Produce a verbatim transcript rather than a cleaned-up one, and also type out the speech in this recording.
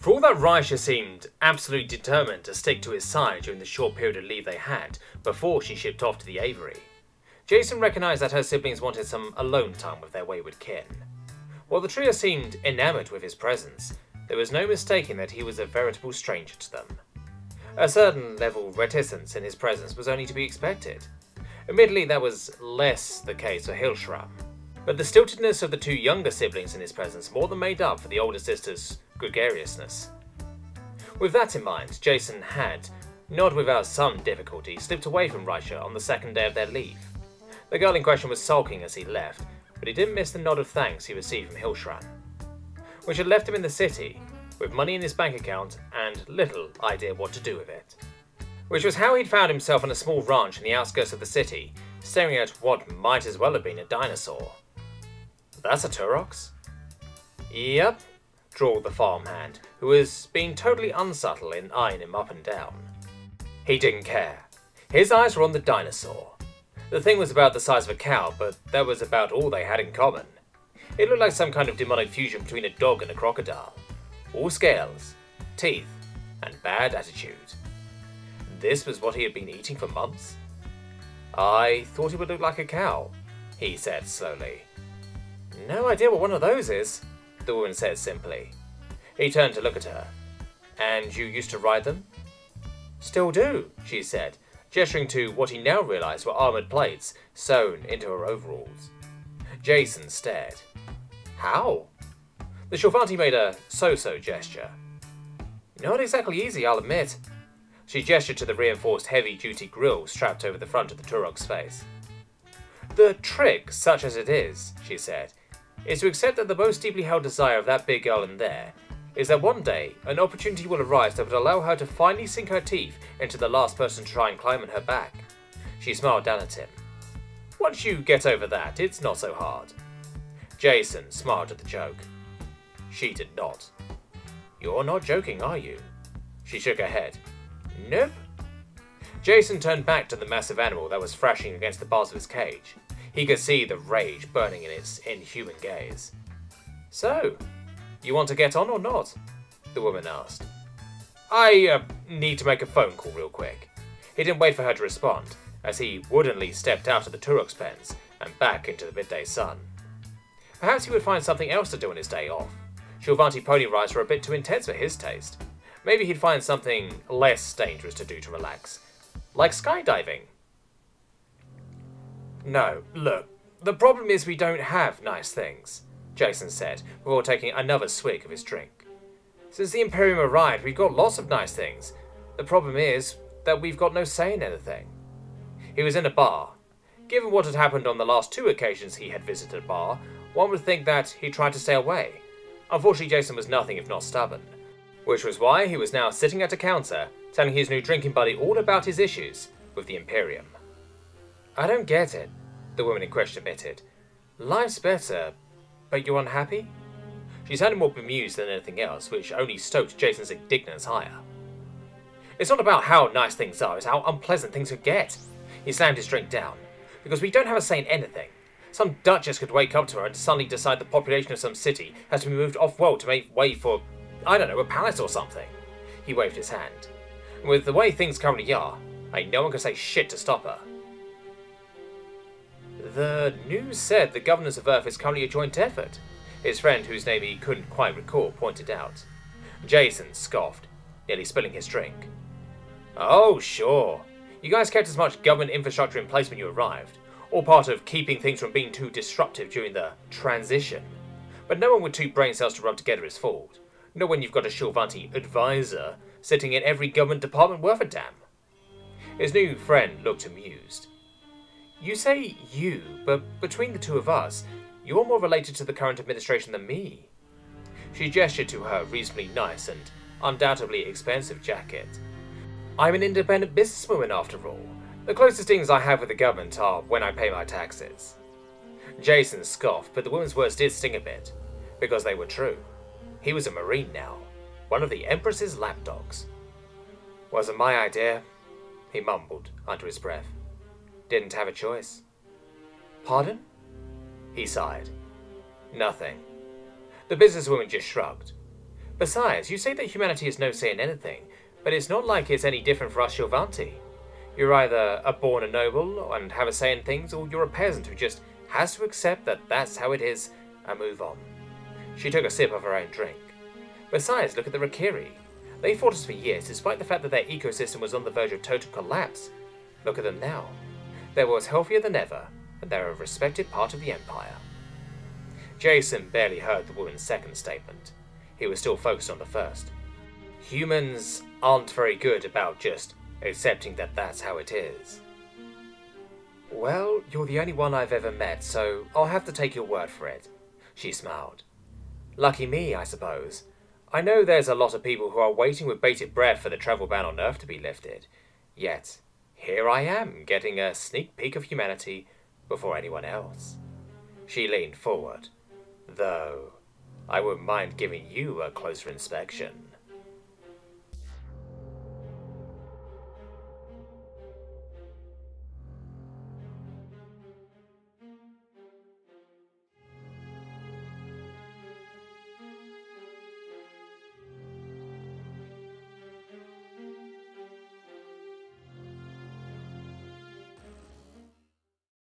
For all that Reisha seemed absolutely determined to stick to his side during the short period of leave they had before she shipped off to the Avery, Jason recognised that her siblings wanted some alone time with their wayward kin. While the trio seemed enamoured with his presence, there was no mistaking that he was a veritable stranger to them. A certain level of reticence in his presence was only to be expected. Admittedly, that was less the case for Hilschram, but the stiltedness of the two younger siblings in his presence more than made up for the older sister's gregariousness. With that in mind, Jason had, not without some difficulty, slipped away from Reisha on the second day of their leave. The girl in question was sulking as he left, but he didn't miss the nod of thanks he received from Hilschran, which had left him in the city, with money in his bank account and little idea what to do with it. Which was how he'd found himself on a small ranch in the outskirts of the city, staring at what might as well have been a dinosaur. That's a Turox? Yep, drawled the farmhand, who was being totally unsubtle in eyeing him up and down. He didn't care. His eyes were on the dinosaur. The thing was about the size of a cow, but that was about all they had in common. It looked like some kind of demonic fusion between a dog and a crocodile. All scales, teeth, and bad attitude. This was what he had been eating for months? I thought it would look like a cow, he said slowly. No idea what one of those is, the woman said simply. He turned to look at her. And you used to ride them? Still do, she said, gesturing to what he now realised were armoured plates sewn into her overalls. Jason stared. How? The Shelfanti made a so-so gesture. Not exactly easy, I'll admit. She gestured to the reinforced heavy-duty grille strapped over the front of the Turox's face. The trick, such as it is, she said, is to accept that the most deeply held desire of that big girl in there is that one day an opportunity will arise that would allow her to finally sink her teeth into the last person to try and climb on her back. She smiled down at him. Once you get over that, it's not so hard. Jason smiled at the joke. She did not. You're not joking, are you? She shook her head. Nope. Jason turned back to the massive animal that was thrashing against the bars of his cage. He could see the rage burning in its inhuman gaze. So, you want to get on or not? The woman asked. I uh, need to make a phone call real quick. He didn't wait for her to respond, as he woodenly stepped out of the Turox pens and back into the midday sun. Perhaps he would find something else to do on his day off. Shelfanti pony rides were a bit too intense for his taste. Maybe he'd find something less dangerous to do to relax. Like skydiving. No, look, the problem is we don't have nice things, Jason said, before taking another swig of his drink. Since the Imperium arrived, we've got lots of nice things. The problem is that we've got no say in anything. He was in a bar. Given what had happened on the last two occasions he had visited a bar, one would think that he tried to stay away. Unfortunately, Jason was nothing if not stubborn, which was why he was now sitting at a counter, telling his new drinking buddy all about his issues with the Imperium. I don't get it, the woman in question admitted. Life's better, but you're unhappy? She sounded more bemused than anything else, which only stoked Jason's indignance higher. It's not about how nice things are, it's how unpleasant things could get. He slammed his drink down. Because we don't have a say in anything. Some duchess could wake up to her and suddenly decide the population of some city has to be moved off-world to make way for, I don't know, a palace or something. He waved his hand. With the way things currently are, ain't no one can say shit to stop her. The news said the governance of Earth is currently a joint effort, his friend, whose name he couldn't quite recall, pointed out. Jason scoffed, nearly spilling his drink. Oh, sure. You guys kept as much government infrastructure in place when you arrived, all part of keeping things from being too disruptive during the transition. But no one with two brain cells to rub together is fooled. Not when you've got a Shelfanti advisor sitting in every government department worth a damn. His new friend looked amused. You say you, but between the two of us, you're more related to the current administration than me. She gestured to her reasonably nice and undoubtedly expensive jacket. I'm an independent businesswoman after all. The closest things I have with the government are when I pay my taxes. Jason scoffed, but the woman's words did sting a bit, because they were true. He was a Marine now, one of the Empress's lapdogs. Wasn't my idea, he mumbled under his breath. Didn't have a choice. Pardon? He sighed. Nothing. The businesswoman just shrugged. Besides, you say that humanity has no say in anything, but it's not like it's any different for us Shelfanti. You're either a born a noble and have a say in things, or you're a peasant who just has to accept that that's how it is and move on. She took a sip of her own drink. Besides, look at the Rakiri. They fought us for years despite the fact that their ecosystem was on the verge of total collapse. Look at them now. They were as healthier than ever, and they're a respected part of the Empire. Jason barely heard the woman's second statement. He was still focused on the first. Humans aren't very good about just accepting that that's how it is. Well, you're the only one I've ever met, so I'll have to take your word for it. She smiled. Lucky me, I suppose. I know there's a lot of people who are waiting with bated breath for the travel ban on Earth to be lifted. Yet, here I am, getting a sneak peek of humanity before anyone else. She leaned forward. Though, I wouldn't mind giving you a closer inspection.